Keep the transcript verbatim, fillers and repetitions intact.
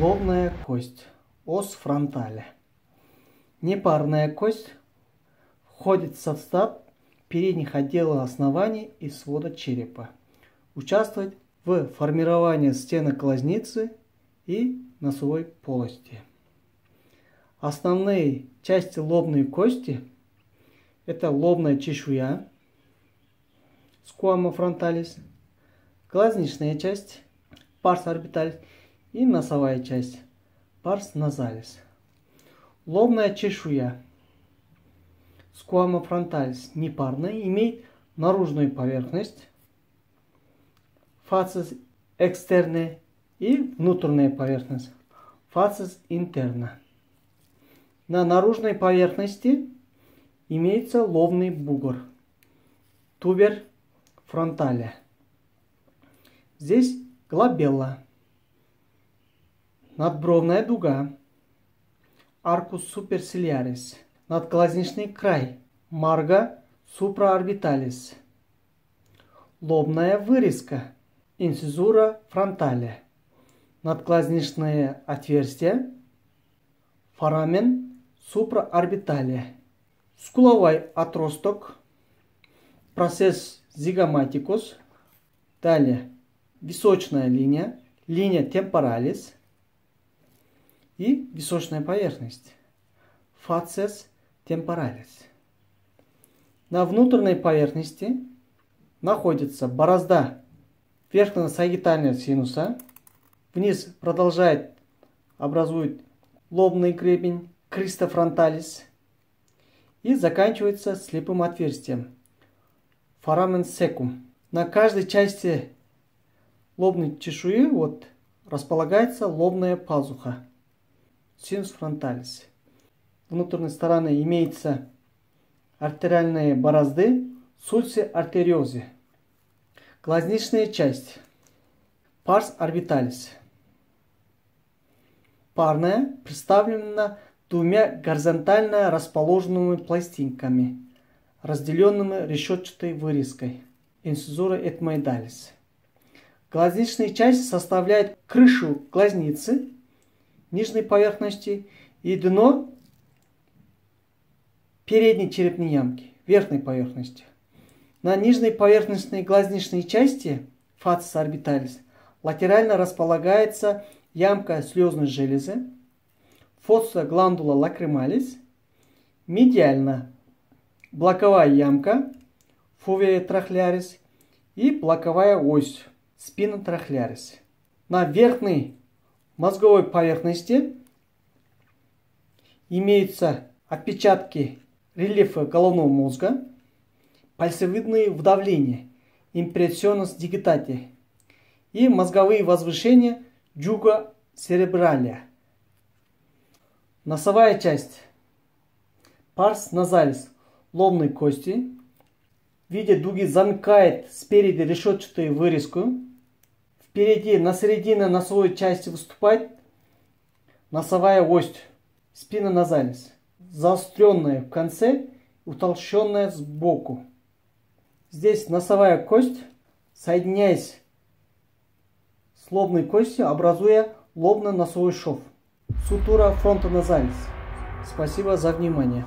Безуглобная кость, ос фронтале. Непарная кость входит в состав передних отделов оснований и свода черепа. Участвует в формировании стенок глазницы и носовой полости. Основные части лобной кости – это лобная чешуя, squama frontalis, глазничная часть, pars orbitalis, и носовая часть, pars nasalis. Лобная чешуя, squama frontalis, непарная, имеет наружную поверхность, facies externa, и внутренняя поверхность, facies interna. На наружной поверхности имеется лобный бугор, tuber frontale. Здесь глабелла, надбровная дуга, arcus superciliaris, надглазничный край, margo supraorbitalis, лобная вырезка, инcisura frontale, надглазничное отверстие, foramen supraorbitalis, скуловой отросток, processus zygomaticus, далее височная линия, linea temporalis, и височная поверхность, facies temporalis. На внутренней поверхности находится борозда верхнего-сагитального синуса, вниз продолжает, образует лобный гребень, crista frontalis, и заканчивается слепым отверстием, foramen caecum. На каждой части лобной чешуи вот располагается лобная пазуха, sinus frontalis. С внутренней стороны имеются артериальные борозды, sulci arteriosi. Глазничная часть, pars orbitalis. Парная представлена двумя горизонтально расположенными пластинками, разделенными решетчатой вырезкой, инcisura ethmoidalis. Глазничная часть составляет крышу глазницы, нижней поверхности, и дно передней черепной ямки, верхней поверхности. На нижней поверхностной глазничной части, facies orbitalis, латерально располагается ямка слезной железы, fossa glandulae lacrimalis, медиально блоковая ямка, fovea trochlearis, и блоковая ось, spina trochlearis. На верхней мозговой поверхности имеются отпечатки рельефа головного мозга, пальцевидные вдавления, impressiones digitatae, и мозговые возвышения, gyra cerebralia. Носовая часть, pars nasalis, лобной кости, в виде дуги замыкает спереди решетчатую вырезку. Впереди на середине носовой части выступает носовая ось, spina nasalis, заостренная в конце, утолщенная сбоку. Здесь носовая кость, соединяясь с лобной костью, образуя лобно-носовой шов, sutura frontonasalis. Спасибо за внимание.